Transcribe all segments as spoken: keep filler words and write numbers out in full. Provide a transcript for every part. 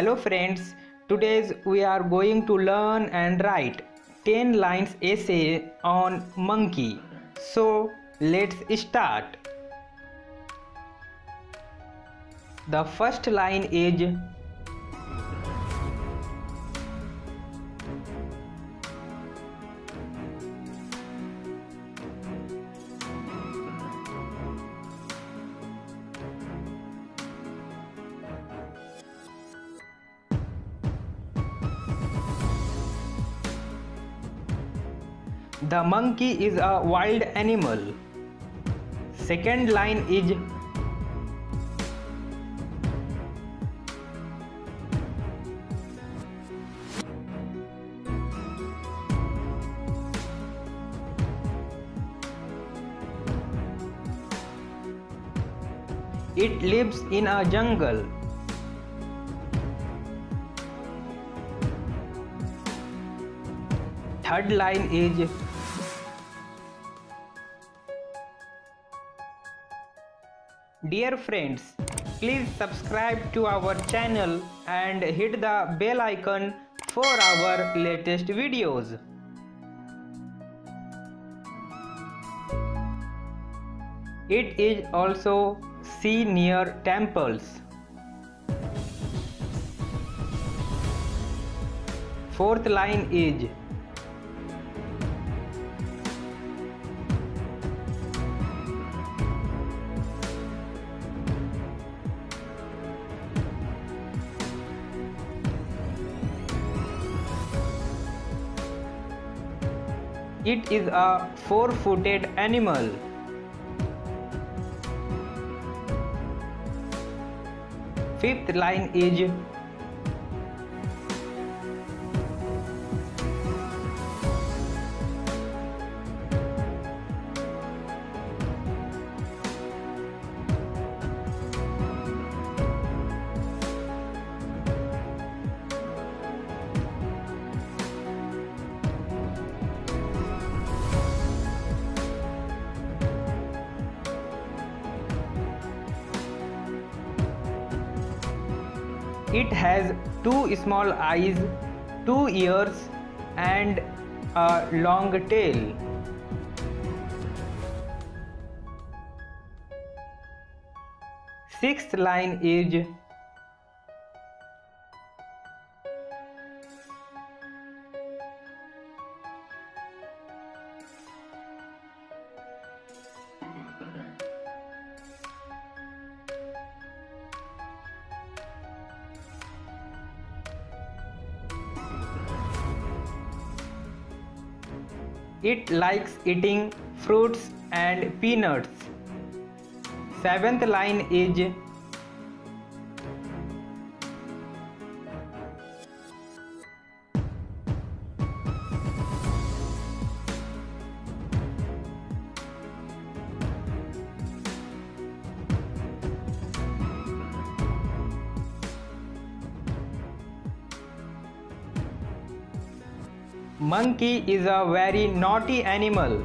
Hello friends, today we are going to learn and write ten lines essay on monkey. So let's start. The first line is the monkey is a wild animal. Second line is it lives in a jungle. Third line is dear friends, please subscribe to our channel and hit the bell icon for our latest videos. It is also seen near temples. Fourth line is it is a four-footed animal. Fifth line is it has two small eyes, two ears, and a long tail. Sixth line is it likes eating fruits and peanuts. Seventh line is monkey is a very naughty animal.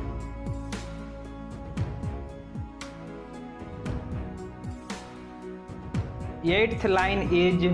Eighth line is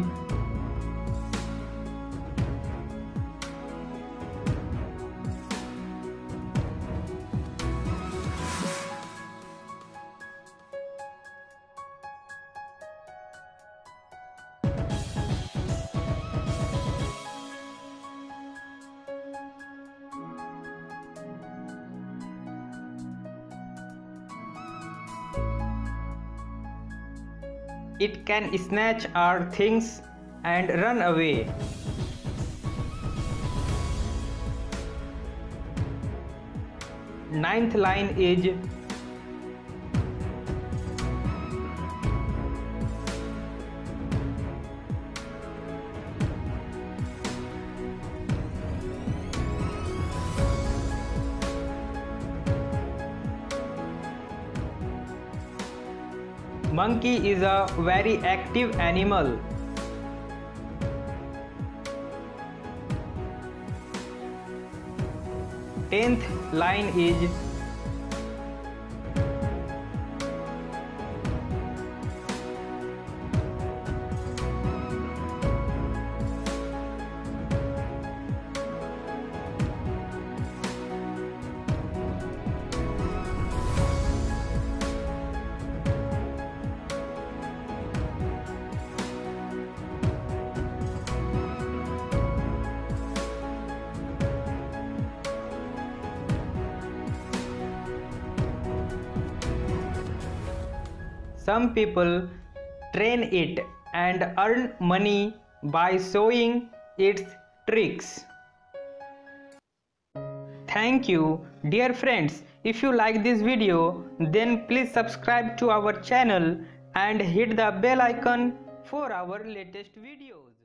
it can snatch our things and run away. Ninth line is monkey is a very active animal. Tenth line is some people train it and earn money by showing its tricks. Thank you, dear friends. If you like this video, then please subscribe to our channel and hit the bell icon for our latest videos.